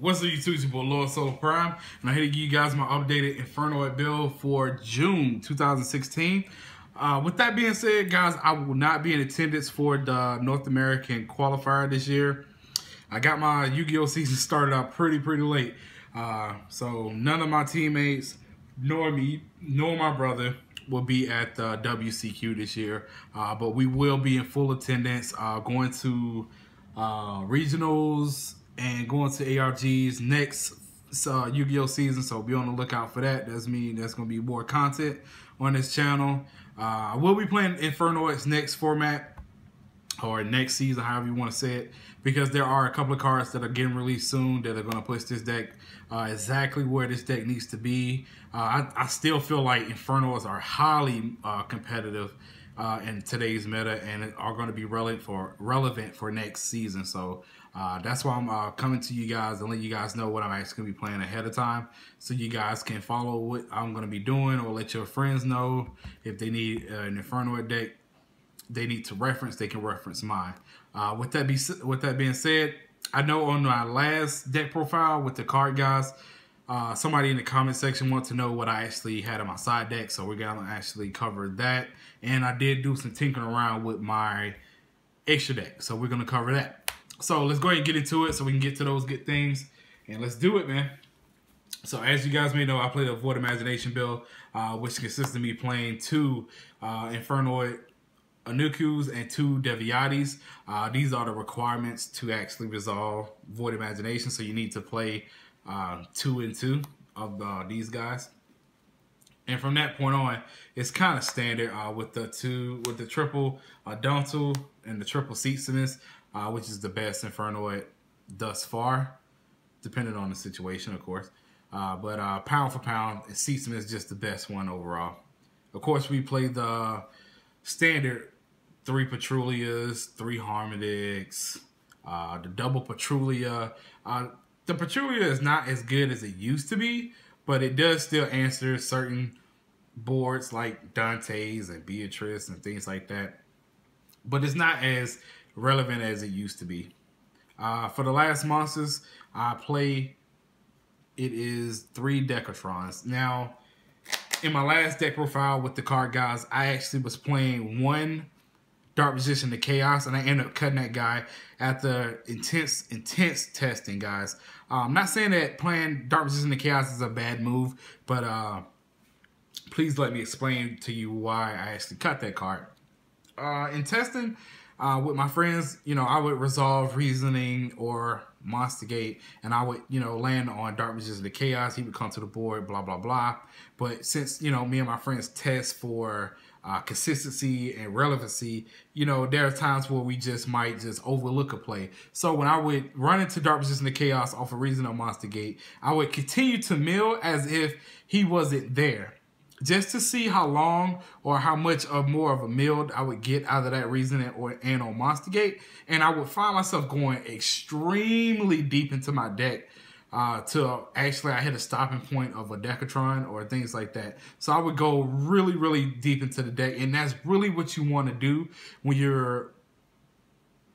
What's up, YouTube? It's your boy LordSolar Prime, and I'm here to give you guys my updated Infernoid build for June 2016. With that being said, guys, I will not be in attendance for the North American qualifier this year. I got my Yu-Gi-Oh season started out pretty late, so none of my teammates, nor me, nor my brother, will be at the WCQ this year. But we will be in full attendance, going to regionals and going to ARG's next Yu-Gi-Oh season. So be on the lookout for that. That's me. That's going to be more content on this channel. I will be playing Infernoid's next format, or next season, however you want to say it, because there are a couple of cards that are getting released soon that are going to push this deck exactly where this deck needs to be. I still feel like Infernoids are highly competitive in today's meta and are going to be relevant for next season. So that's why I'm coming to you guys and letting you guys know what I'm actually going to be playing ahead of time, so you guys can follow what I'm going to be doing, or let your friends know if they need an Infernoid deck they need to reference, they can reference mine. With that being said, I know on my last deck profile with the card guys, somebody in the comment section wanted to know what I actually had on my side deck, so we're gonna actually cover that. And I did do some tinkering around with my extra deck, so we're gonna cover that. So let's go ahead and get into it so we can get to those good things, and let's do it, man. So as you guys may know, I played a Void Imagination build, which consists of me playing two Infernoid Anukus and two Devyatys. These are the requirements to actually resolve Void Imagination, so you need to play 2 and 2 of these guys. And from that point on, it's kind of standard with the triple Attondel and the triple Seasim, which is the best Infernoid thus far, depending on the situation, of course. But pound for pound, Seasim is just the best one overall. Of course, we play the standard 3 Patruleas, 3 Harmonics, the double Patrulea. The Patrulea is not as good as it used to be, but it does still answer certain boards like Dante's and Beatrice and things like that. But it's not as relevant as it used to be. For the last monsters I play, it is 3 Decatrons. Now, in my last deck profile with the card guys, I actually was playing one Dark Magician of Chaos, and I ended up cutting that guy after intense testing, guys. I'm not saying that playing Dark Magician of Chaos is a bad move, but please let me explain to you why I actually cut that card. In testing with my friends, you know, I would resolve Reasoning or Monstergate, and I would, you know, land on Dark Magician of Chaos. He would come to the board, blah blah blah. But since, you know, me and my friends test for consistency and relevancy, you know, there are times where we just might just overlook a play. So when I would run into Dark Magician of Chaos off of Reason on Monstergate, I would continue to mill as if he wasn't there, just to see how long or how much of more of a build I would get out of that Reasoning and on Monstergate. And I would find myself going extremely deep into my deck till actually I hit a stopping point of a Decatron or things like that. So I would go really deep into the deck, and that's really what you want to do when you're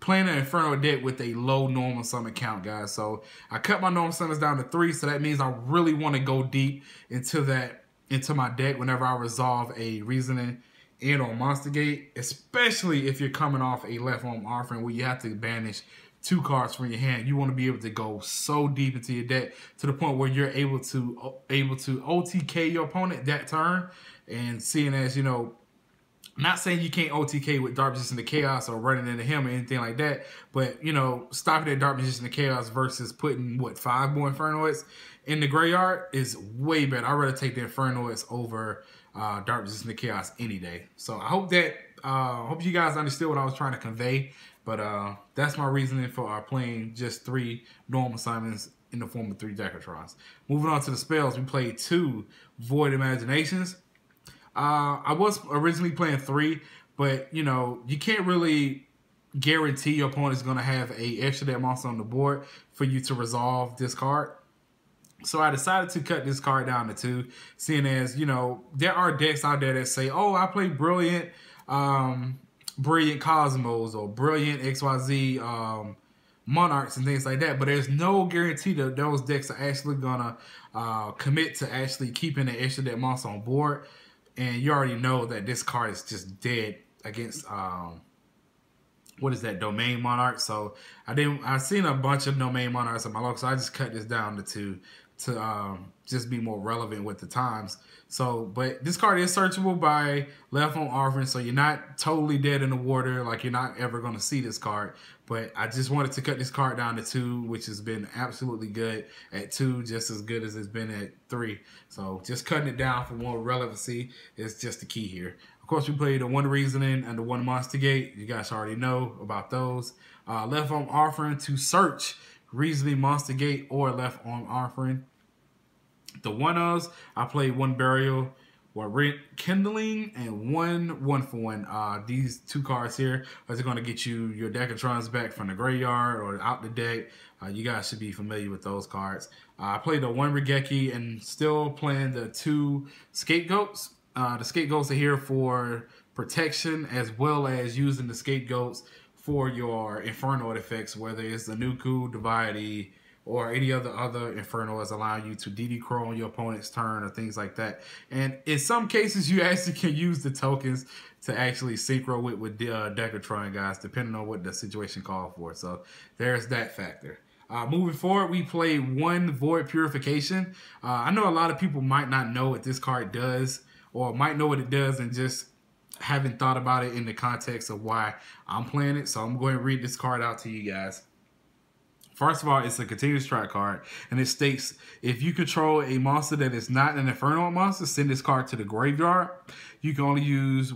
playing an Infernoid deck with a low normal summon count, guys. So I cut my normal summons down to 3, so that means I really want to go deep into that, into my deck whenever I resolve a Reasoning and on Monstergate, especially if you're coming off a Left Arm Offering where you have to banish 2 cards from your hand. You want to be able to go so deep into your deck to the point where you're able to OTK your opponent that turn. And seeing as, you know, not saying you can't OTK with Dark Magician of Chaos or running into him or anything like that, but, you know, stopping at Dark Magician of Chaos versus putting, what, 5 more Infernoids in the graveyard is way better. I'd rather take the Infernoids over Dark Magician of Chaos any day. So I hope that, hope you guys understood what I was trying to convey, but that's my reasoning for playing just 3 normal summons in the form of 3 Decatrons. Moving on to the spells, we played 2 Void Imaginations. I was originally playing 3, but, you know, you can't really guarantee your opponent's going to have a extra deck monster on the board for you to resolve this card. So I decided to cut this card down to 2, seeing as, you know, there are decks out there that say, oh, I play brilliant Kozmos or brilliant XYZ Monarchs and things like that, but there's no guarantee that those decks are actually gonna commit to actually keeping the extra deck monster on board. And you already know that this card is just dead against what is that, Domain Monarch. So I've seen a bunch of Domain Monarchs in my local, so I just cut this down to two to just be more relevant with the times. So, but this card is searchable by Left Arm Offering, so you're not totally dead in the water. Like, you're not ever going to see this card. But I just wanted to cut this card down to two, which has been absolutely good at two, just as good as it's been at three. So just cutting it down for more relevancy is just the key here. Of course, we played the one Reasoning and the one Monstergate. You guys already know about those. Left Arm Offering to search Reasoning, Monstergate, or Left Arm Offering. The one-offs, I played one Burial, one Kindling, and one-for-one. These two cards here are just going to get you your Decatrons back from the graveyard or out the deck. You guys should be familiar with those cards. I played the one Regeki and still playing the two Scapegoats. The Scapegoats are here for protection, as well as using the Scapegoats for your Infernoid effects, whether it's the Nuku, Devyatys, or any other Inferno is allowing you to DD Crow on your opponent's turn or things like that. And in some cases, you actually can use the tokens to actually synchro with the Decatron, guys, depending on what the situation called for. So there's that factor. Moving forward, we play one Void Purification. I know a lot of people might not know what this card does, or might know what it does and just haven't thought about it in the context of why I'm playing it. So I'm going to read this card out to you guys. First of all, it's a continuous strike card, and it states, if you control a monster that is not an Inferno monster, send this card to the graveyard. You can only use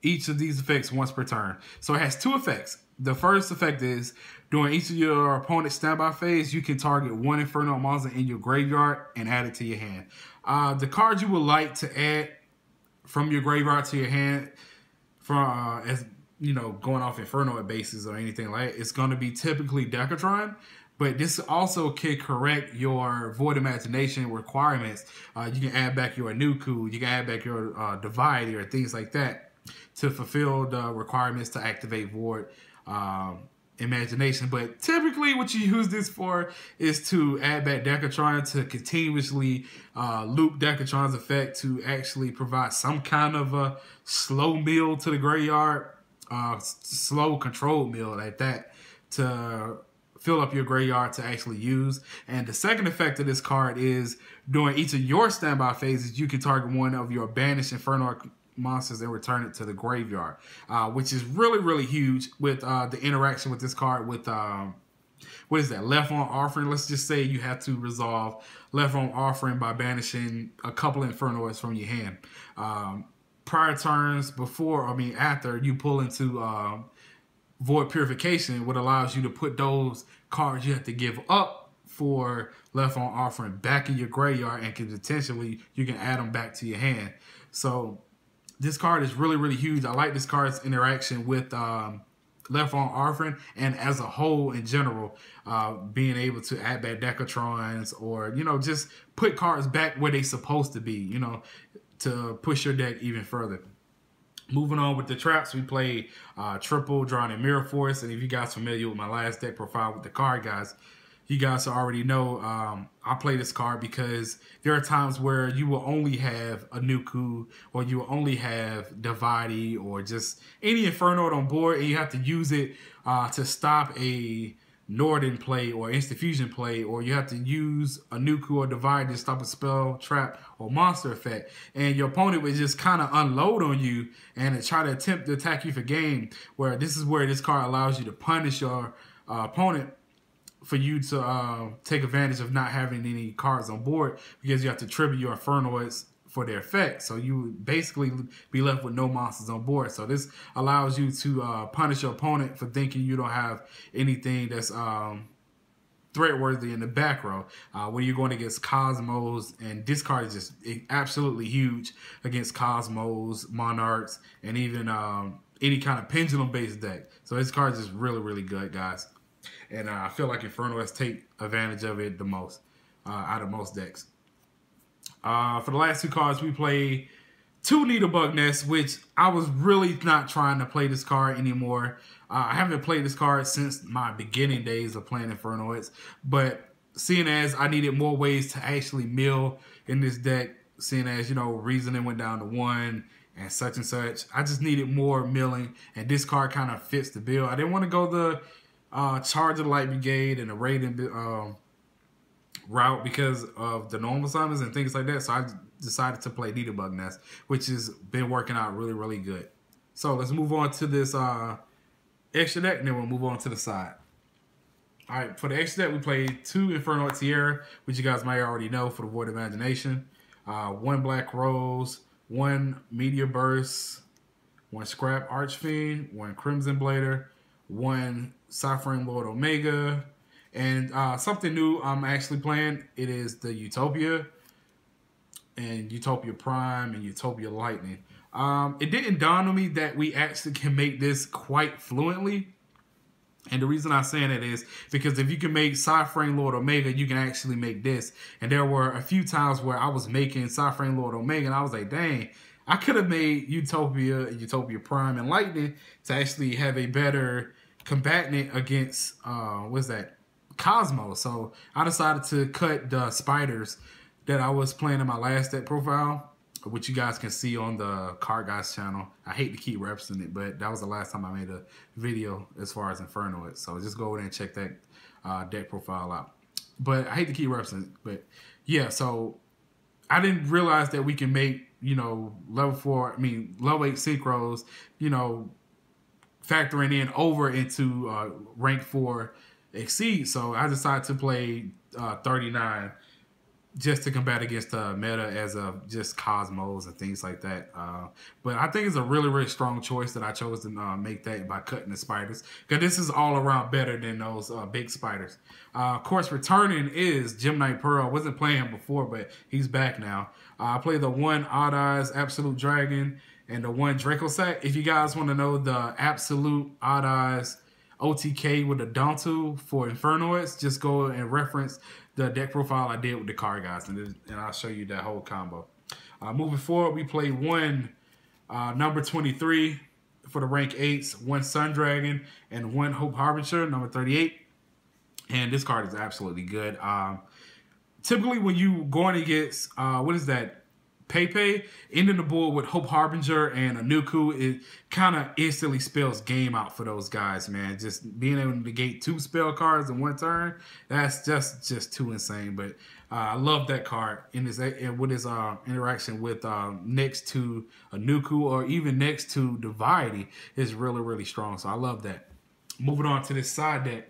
each of these effects once per turn. So it has two effects. The first effect is, during each of your opponent's standby phase, you can target one Inferno monster in your graveyard and add it to your hand. The card you would like to add from your graveyard to your hand, as you know, going off Inferno at bases or anything like that, it's going to be typically Decatron, but this also can correct your Void Imagination requirements. You can add back your Anuku, you can add back your Divide or things like that to fulfill the requirements to activate Void Imagination. But typically what you use this for is to add back Decatron to continuously loop Decatron's effect to actually provide some kind of a slow meal to the graveyard. Slow control mill like that to fill up your graveyard to actually use. And the second effect of this card is, during each of your standby phases, you can target one of your banished Inferno monsters and return it to the graveyard, which is really, really huge with the interaction with this card with what is that, Left Arm Offering. Let's just say you have to resolve Left Arm Offering by banishing a couple of Infernoids from your hand. Prior turns after you pull into Void Purification, what allows you to put those cards you have to give up for Left Arm Offering back in your graveyard, and can potentially, you can add them back to your hand. So this card is really, really huge. I like this card's interaction with Left Arm Offering, and as a whole in general, being able to add back Decatrons, or, you know, just put cards back where they're supposed to be, you know, to push your deck even further. Moving on with the traps, we played triple Drawn and Mirror Force. And if you guys are familiar with my last deck profile with the card, guys, you guys already know I play this card because there are times where you will only have Anuku, or you will only have Devyatys, or just any Infernoid on board, and you have to use it to stop a Norden play or Instant Fusion play, or you have to use Anuku or Divide to stop a spell, trap, or monster effect. And your opponent would just kind of unload on you and try to attempt to attack you for game, where this is where this card allows you to punish your opponent for you to take advantage of not having any cards on board, because you have to tribute your Infernoids for their effect. So you would basically be left with no monsters on board. So this allows you to punish your opponent for thinking you don't have anything that's threat worthy in the back row. When you're going against Kozmos, and this card is just absolutely huge against Kozmos, Monarchs, and even any kind of pendulum based deck. So this card is just really, really good, guys. And I feel like Inferno has taken advantage of it the most out of most decks. For the last two cards, we play two Needlebug Nest, which I was really not trying to play this card anymore. I haven't played this card since my beginning days of playing Infernoids, but seeing as I needed more ways to actually mill in this deck, seeing as, you know, Reasoning went down to 1 and such, I just needed more milling, and this card kind of fits the bill. I didn't want to go the Charge of the Light Brigade and the raiding route because of the normal summons and things like that, so I decided to play Needlebug Nest, which has been working out really, really good. So let's move on to this extra deck, and then we'll move on to the side. All right, for the extra deck, we played 2 Infernoid Tierra, which you guys might already know, for the Void Imagination, 1 Black Rose, 1 Meteor Burst, 1 Scrap Archfiend, 1 Crimson Blader, 1 Cyframe Lord Omega, and something new I'm actually playing. It is the Utopia, and Utopia Prime, and Utopia Lightning. It didn't dawn on me that we actually can make this quite fluently. And the reason I'm saying it is because if you can make Cyframe Lord Omega, you can actually make this. And there were a few times where I was making Cyframe Lord Omega, and I was like, dang, I could have made Utopia, Utopia Prime, and Lightning to actually have a better combatant against, what's that, Kozmos. So I decided to cut the spiders that I was playing in my last deck profile, which you guys can see on the Card Guys channel. I hate to keep referencing it, but that was the last time I made a video as far as Infernoid. So just go in and check that deck profile out. But I hate to keep referencing it, but yeah, so I didn't realize that we can make, you know, level 8 synchros, you know, factoring in over into rank 4 exceed. So I decided to play 39. Just to combat against the meta as of just Cosmos and things like that. But I think it's a really, really strong choice that I chose to make that by cutting the spiders, because this is all around better than those big spiders. Of course, returning is Gemini Pearl. I wasn't playing him before, but he's back now. I played the 1 Odd Eyes Absolute Dragon and the 1 Draco Sack. If you guys want to know the Absolute Odd Eyes OTK with a Dontu for Infernoids, just go and reference the deck profile I did with the Card Guys, and I'll show you that whole combo. Moving forward, we play 1 number 23 for the rank 8s, 1 Sun Dragon, and 1 Hope Harbinger, number 38. And this card is absolutely good. Typically, when you going against, what is that, Pepe, ending the board with Hope Harbinger and Anuku, it kind of instantly spells game out for those guys, man. Just being able to negate 2 spell cards in 1 turn, that's just too insane. But I love that card in his, with his interaction with next to Anuku or even next to Devyatys is really, really strong. So I love that. Moving on to this side deck,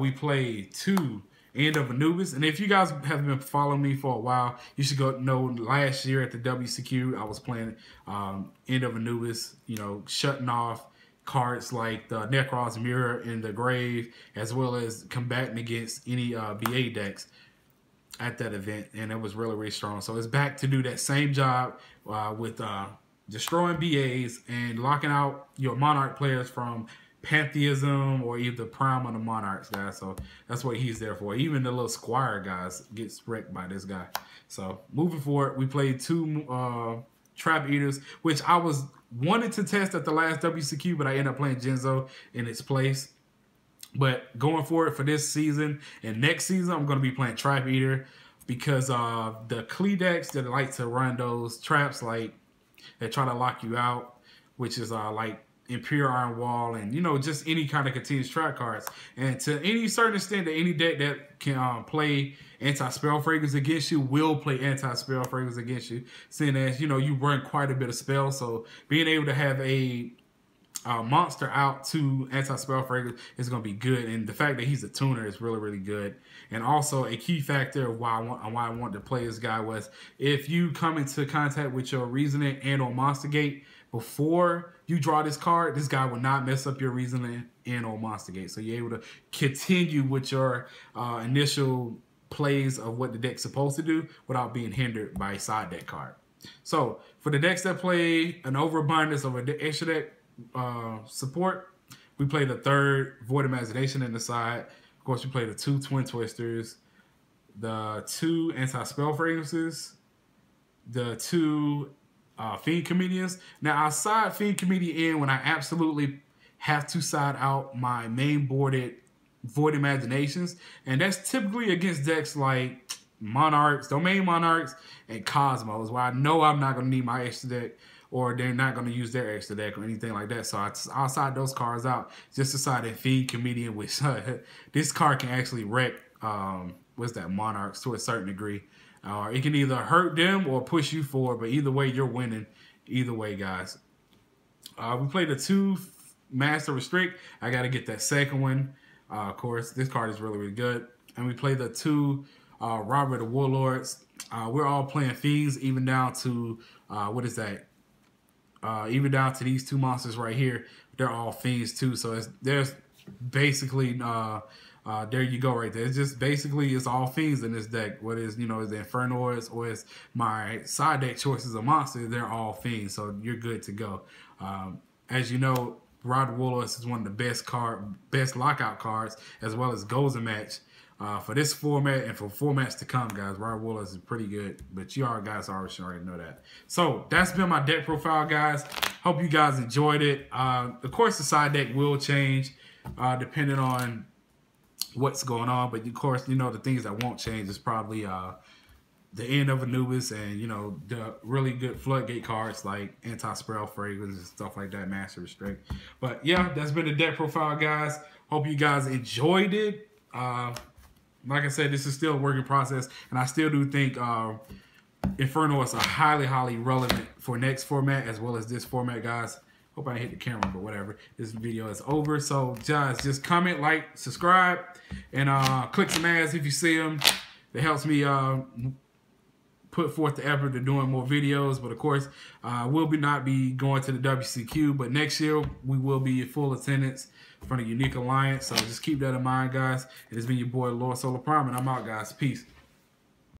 we play 2 End of Anubis. And if you guys have been following me for a while, you should go know last year at the WCQ, I was playing End of Anubis, you know, shutting off cards like the Necro's Mirror in the Grave, as well as combating against any BA decks at that event. And it was really, really strong. So it's back to do that same job with destroying BAs and locking out your Monarch players from Pantheism or either Prime or the Monarchs, guys. So that's what he's there for. Even the little Squire guys gets wrecked by this guy. So moving forward, we played 2 Trap Eaters, which I was wanted to test at the last WCQ, but I ended up playing Genzo in its place. But going forward for this season and next season, I'm going to be playing Trap Eater because the Klee decks that like to run those traps, like they try to lock you out, which is like Impure Iron Wall, and you know, just any kind of continuous trap cards, and to any certain extent that any deck that can play Anti-Spell Fragrance against you will play Anti-Spell Fragrance against you, seeing as, you know, you run quite a bit of spells. So being able to have a monster out to Anti-Spell Fragrance is going to be good, and the fact that he's a tuner is really, really good. And also a key factor of why I wanted to play this guy was if you come into contact with your Reasoning and on Monstergate before you draw this card, this guy will not mess up your Reasoning and on Monstergate. So you're able to continue with your initial plays of what the deck's supposed to do without being hindered by a side deck card. So for the decks that play an overabundance of an extra deck support, we play the 3rd Void Imagination in the side. Of course, we play the 2 Twin Twisters, the 2 Anti-Spell Fragrances, the 2 Fiend Comedians. Now, I side Fiend Comedian in when I absolutely have to side out my main boarded Void Imaginations, and that's typically against decks like Monarchs, Domain Monarchs, and Kozmos, where I know I'm not going to need my extra deck, or they're not going to use their extra deck or anything like that. So I'll side those cards out just to side that Fiend Comedian, which this card can actually wreck Monarchs to a certain degree. It can either hurt them or push you forward, but either way, you're winning. Either way, guys. We played the 2 Master Restrict. I got to get that second one. Of course, this card is really, really good. And we played the 2 Robber the Warlords. We're all playing Fiends, even down to, even down to these 2 monsters right here. They're all Fiends too. So there's basically... there you go right there. It's just basically it's all Fiends in this deck. What is, you know, is the Infernoids or is my side deck choices of monsters, they're all Fiends. So you're good to go. As you know, Rod Wallace is one of the best lockout cards, as well as goes a match for this format and for formats to come, guys. Rod Wallace is pretty good, but you guys already know that. So that's been my deck profile, guys. Hope you guys enjoyed it. Of course, the side deck will change depending on what's going on, but of course, you know, the things that won't change is probably the End of Anubis and, you know, the really good floodgate cards like Anti-Spell Fragrance and stuff like that, Master Restrict. But yeah, that's been the deck profile, guys. Hope you guys enjoyed it. Like I said, this is still a work in process, and I still do think Infernoids are highly relevant for next format as well as this format, guys. Hope I didn't hit the camera, but whatever. This video is over. So, guys, just comment, like, subscribe, and click some ads if you see them. It helps me put forth the effort to doing more videos. But, of course, we'll not be going to the WCQ. But next year, we will be in full attendance from the Unique Alliance. So, just keep that in mind, guys. It has been your boy, LordSolar Prime, and I'm out, guys. Peace.